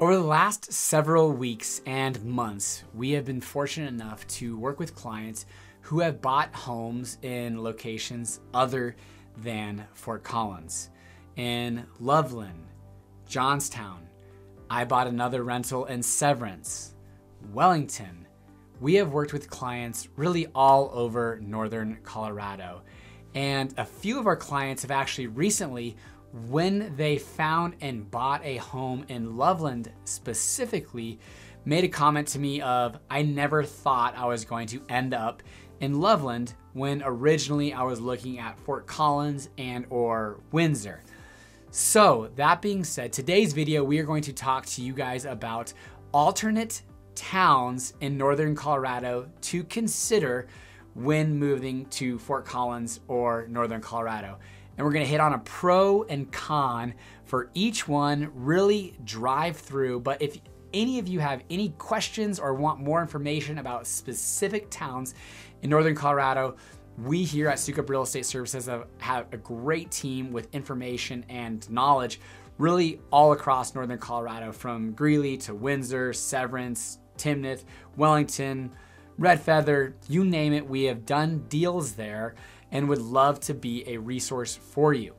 Over the last several weeks and months, we have been fortunate enough to work with clients who have bought homes in locations other than Fort Collins. In Loveland, Johnstown, I bought another rental in Severance, Wellington. We have worked with clients really all over Northern Colorado. And a few of our clients have actually recently, when they found and bought a home in Loveland specifically, made a comment to me of, I never thought I was going to end up in Loveland when originally I was looking at Fort Collins and or Windsor. So that being said, today's video, we are going to talk to you guys about alternate towns in Northern Colorado to consider when moving to Fort Collins or Northern Colorado. And we're gonna hit on a pro and con for each one, really drive through. But if any of you have any questions or want more information about specific towns in Northern Colorado, we here at Soukup Real Estate Services have a great team with information and knowledge really all across Northern Colorado, from Greeley to Windsor, Severance, Timnath, Wellington, Red Feather, you name it, we have done deals there and would love to be a resource for you.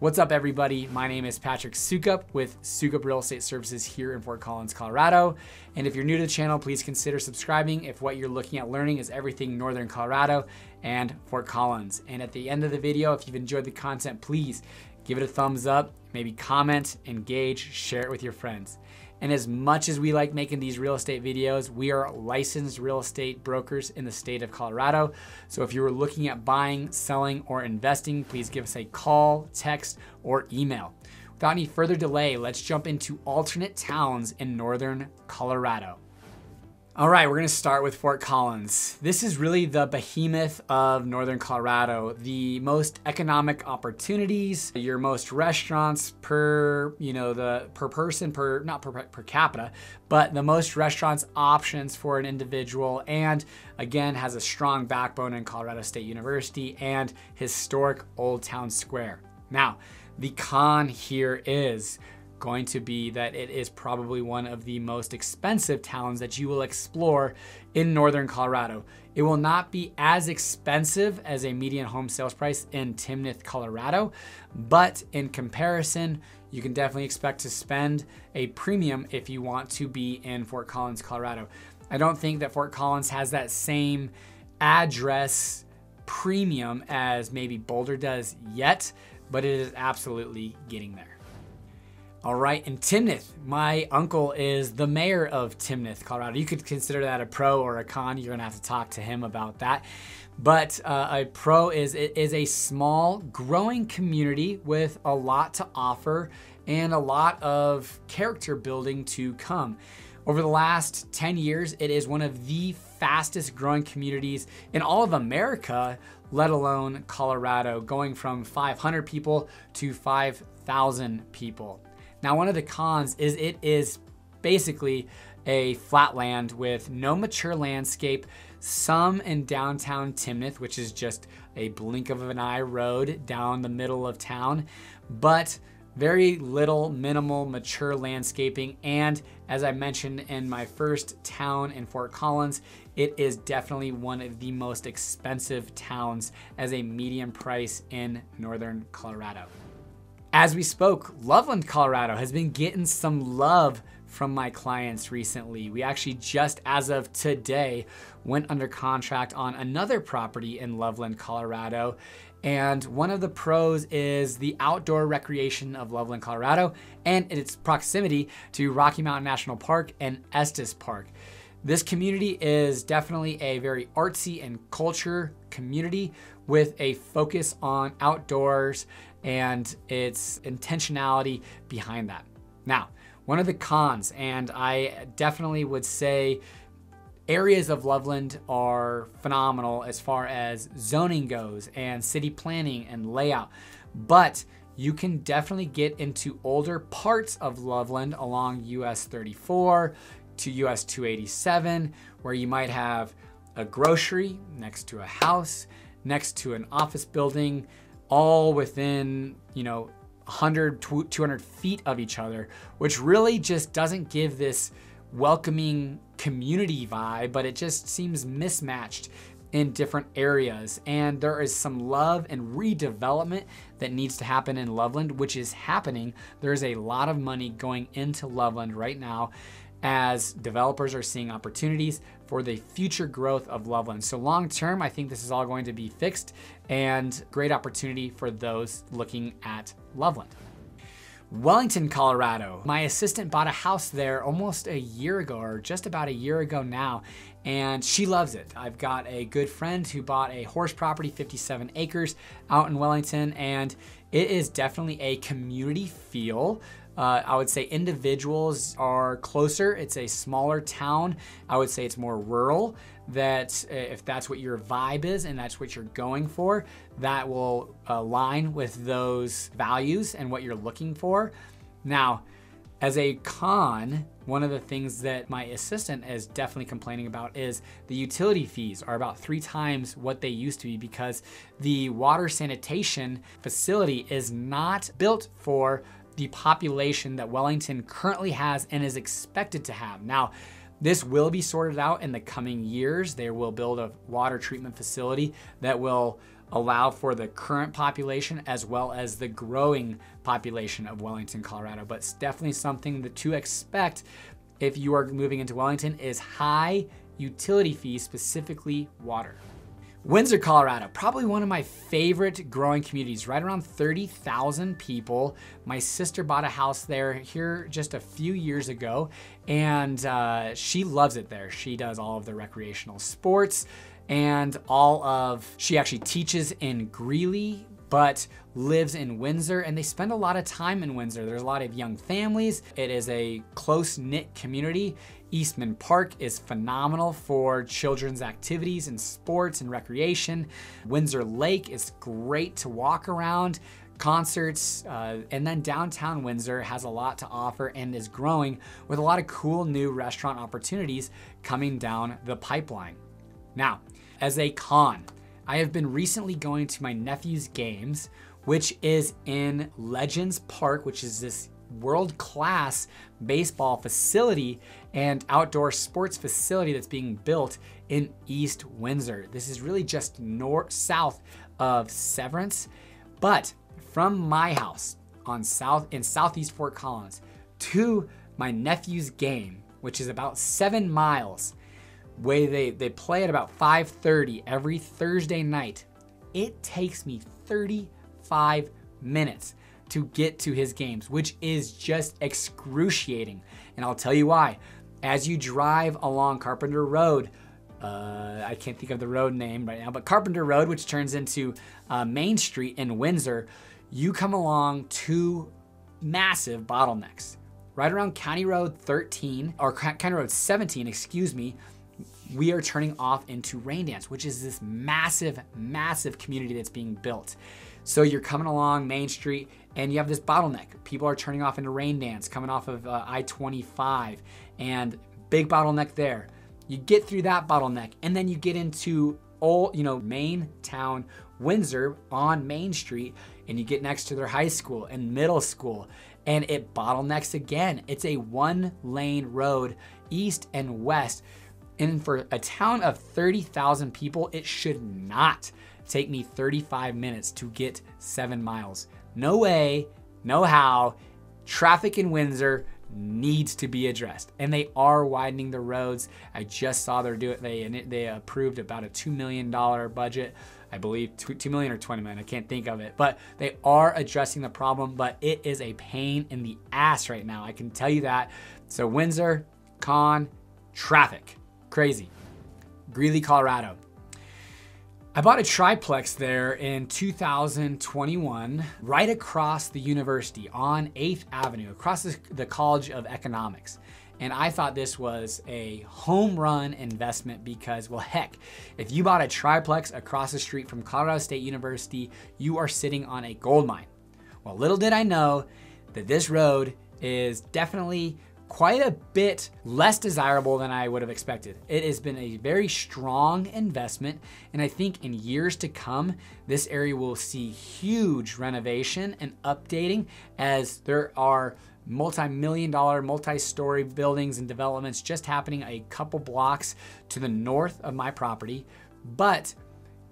What's up, everybody? My name is Patrick Soukup with Soukup Real Estate Services here in Fort Collins, Colorado. And if you're new to the channel, please consider subscribing if what you're looking at learning is everything Northern Colorado and Fort Collins. And at the end of the video, if you've enjoyed the content, please give it a thumbs up, maybe comment, engage, share it with your friends. And as much as we like making these real estate videos, we are licensed real estate brokers in the state of Colorado. So if you were looking at buying, selling, or investing, please give us a call, text, or email. Without any further delay, let's jump into alternate towns in Northern Colorado. All right, we're gonna start with Fort Collins. This is really the behemoth of Northern Colorado. The most economic opportunities, your most restaurants per, per person, not per capita, but the most restaurants options for an individual, and again, has a strong backbone in Colorado State University and historic Old Town Square. Now, the con here is going to be that it is probably one of the most expensive towns that you will explore in Northern Colorado. It will not be as expensive as a median home sales price in Timnath, Colorado, but in comparison, you can definitely expect to spend a premium if you want to be in Fort Collins, Colorado. I don't think that Fort Collins has that same address premium as maybe Boulder does yet, but it is absolutely getting there. All right, and Timnath, my uncle is the mayor of Timnath, Colorado. You could consider that a pro or a con. You're gonna have to talk to him about that. But a pro is it is a small, growing community with a lot to offer and a lot of character building to come. Over the last 10 years, it is one of the fastest growing communities in all of America, let alone Colorado, going from 500 people to 5,000 people. Now, one of the cons is it is basically a flat land with no mature landscape, some in downtown Timnath, which is just a blink of an eye road down the middle of town, but very little minimal mature landscaping. And as I mentioned in my first town in Fort Collins, it is definitely one of the most expensive towns as a median price in Northern Colorado. As we spoke, Loveland, Colorado has been getting some love from my clients recently. We actually just, as of today, went under contract on another property in Loveland, Colorado. And one of the pros is the outdoor recreation of Loveland, Colorado, and its proximity to Rocky Mountain National Park and Estes Park. This community is definitely a very artsy and culture community with a focus on outdoors and its intentionality behind that. Now, one of the cons, and I definitely would say areas of Loveland are phenomenal as far as zoning goes and city planning and layout, but you can definitely get into older parts of Loveland along US 34 to US 287, where you might have a grocery next to a house, next to an office building, all within, 100, 200 feet of each other, which really just doesn't give this welcoming community vibe, but it just seems mismatched in different areas. And there is some love and redevelopment that needs to happen in Loveland, which is happening. There's a lot of money going into Loveland right now as developers are seeing opportunities for the future growth of Loveland. So long term, I think this is all going to be fixed and great opportunity for those looking at Loveland. Wellington, Colorado. My assistant bought a house there almost a year ago, or just about a year ago now, and she loves it. I've got a good friend who bought a horse property, 57 acres out in Wellington, and it is definitely a community feel. I would say individuals are closer. It's a smaller town. I would say it's more rural. That if that's what your vibe is and that's what you're going for, that will align with those values and what you're looking for. Now, as a con, one of the things that my assistant is definitely complaining about is the utility fees are about 3 times what they used to be because the water sanitation facility is not built for the population that Wellington currently has and is expected to have. Now, this will be sorted out in the coming years. They will build a water treatment facility that will allow for the current population as well as the growing population of Wellington, Colorado. But it's definitely something that to expect if you are moving into Wellington is high utility fees, specifically water. Windsor, Colorado, probably one of my favorite growing communities, right around 30,000 people. My sister bought a house there here just a few years ago, and she loves it there. She does all of the recreational sports and all of, she actually teaches in Greeley, but lives in Windsor, and they spend a lot of time in Windsor. There's a lot of young families. It is a close-knit community. Eastman Park is phenomenal for children's activities and sports and recreation. Windsor Lake is great to walk around, concerts, and then downtown Windsor has a lot to offer and is growing with a lot of cool new restaurant opportunities coming down the pipeline. Now, as a con, I have been recently going to my nephew's games, which is in Legends Park, which is this world-class baseball facility and outdoor sports facility that's being built in East Windsor. This is really just south of Severance, but from my house in southeast Fort Collins to my nephew's game, which is about 7 miles, way they play at about 5:30 every Thursday night. It takes me 35 minutes to get to his games, which is just excruciating. And I'll tell you why. As you drive along Carpenter Road, I can't think of the road name right now, but Carpenter Road, which turns into Main Street in Windsor, you come along 2 massive bottlenecks. Right around County Road 13, or County Road 17, excuse me, we are turning off into Raindance, which is this massive, massive community that's being built. So you're coming along Main Street and you have this bottleneck. People are turning off into Raindance, coming off of I-25, and big bottleneck there. You get through that bottleneck and then you get into main town Windsor on Main Street, and you get next to their high school and middle school, and it bottlenecks again. It's a 1-lane road, east and west. And for a town of 30,000 people, it should not take me 35 minutes to get 7 miles. No way, no how. Traffic in Windsor needs to be addressed. And they are widening the roads. I just saw they approved about a $2 million budget. I believe $2 million or $20 million, I can't think of it, but they are addressing the problem, but it is a pain in the ass right now. I can tell you that. So Windsor, con, traffic. Crazy. Greeley, Colorado. I bought a triplex there in 2021, right across the university on 8th Avenue, across the College of Economics. And I thought this was a home run investment because, well, heck, if you bought a triplex across the street from Colorado State University, you are sitting on a gold mine. Well, little did I know that this road is definitely quite a bit less desirable than I would have expected. It has been a very strong investment, and I think in years to come, this area will see huge renovation and updating as there are multi-million-dollar, multi-story buildings and developments just happening a couple blocks to the north of my property. But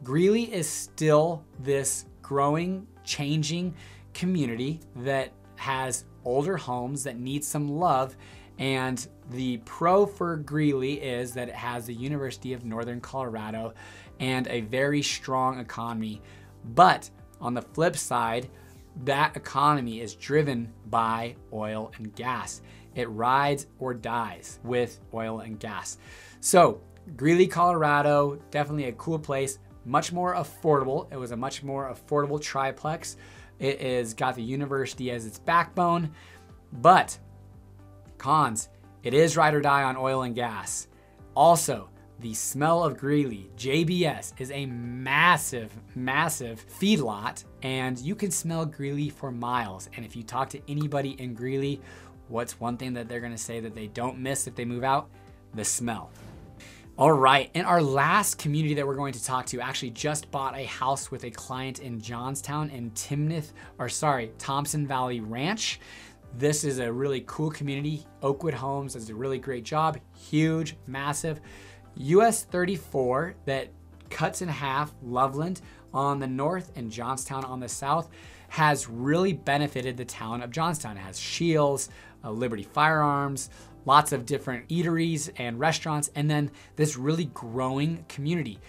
Greeley is still this growing, changing community that has older homes that need some love, and the pro for Greeley is that it has the University of Northern Colorado and a very strong economy. But on the flip side, that economy is driven by oil and gas. It rides or dies with oil and gas. So Greeley, Colorado, definitely a cool place, much more affordable. It was a much more affordable triplex. It has got the university as its backbone, but cons, it is ride or die on oil and gas. Also, the smell of Greeley, JBS, is a massive, massive feedlot, and you can smell Greeley for miles. And if you talk to anybody in Greeley, what's one thing that they're gonna say that they don't miss if they move out? The smell. All right, and our last community that we're going to talk to actually just bought a house with a client in Johnstown and Timnath, or sorry, Thompson Valley Ranch. This is a really cool community. Oakwood Homes does a really great job, huge, massive. US 34 that cuts in half Loveland on the north and Johnstown on the south has really benefited the town of Johnstown. It has Shields, Liberty Firearms, lots of different eateries and restaurants, and then this really growing community.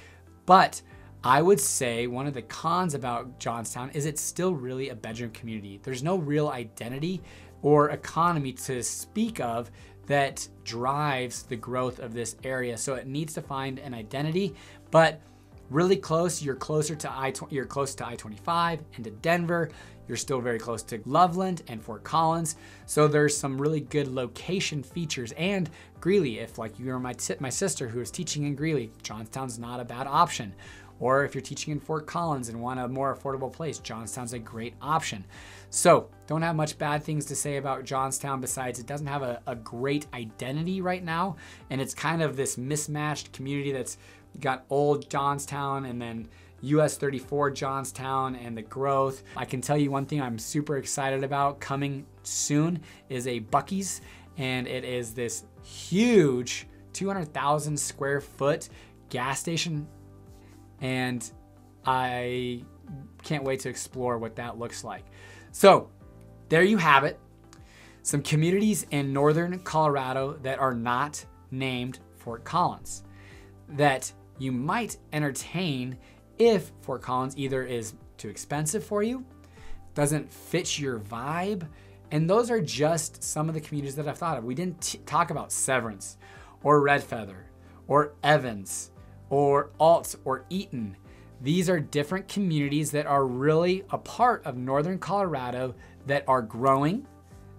But I would say one of the cons about Johnstown is it's still really a bedroom community. There's no real identity or economy to speak of that drives the growth of this area. So it needs to find an identity, but really close, you're close to I-25 and to Denver. You're still very close to Loveland and Fort Collins. So there's some really good location features, and Greeley, if like you are my sister who is teaching in Greeley, Johnstown's not a bad option. Or if you're teaching in Fort Collins and want a more affordable place, Johnstown's a great option. So don't have much bad things to say about Johnstown besides it doesn't have a great identity right now. And it's kind of this mismatched community that's got old Johnstown and then US 34 Johnstown and the growth. I can tell you one thing I'm super excited about coming soon is a Buc-ee's, and it is this huge 200,000 square foot gas station. And I can't wait to explore what that looks like. So there you have it. Some communities in Northern Colorado that are not named Fort Collins that you might entertain if Fort Collins either is too expensive for you, doesn't fit your vibe. And those are just some of the communities that I've thought of. We didn't talk about Severance or Red Feather or Evans or Alt or Eaton. These are different communities that are really a part of Northern Colorado that are growing,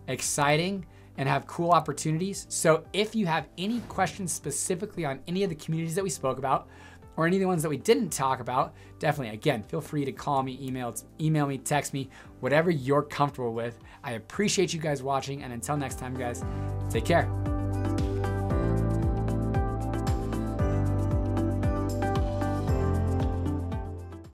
exciting, and have cool opportunities. So if you have any questions specifically on any of the communities that we spoke about or any of the ones that we didn't talk about, definitely, again, feel free to call me, email me, text me, whatever you're comfortable with. I appreciate you guys watching, and until next time, guys, take care.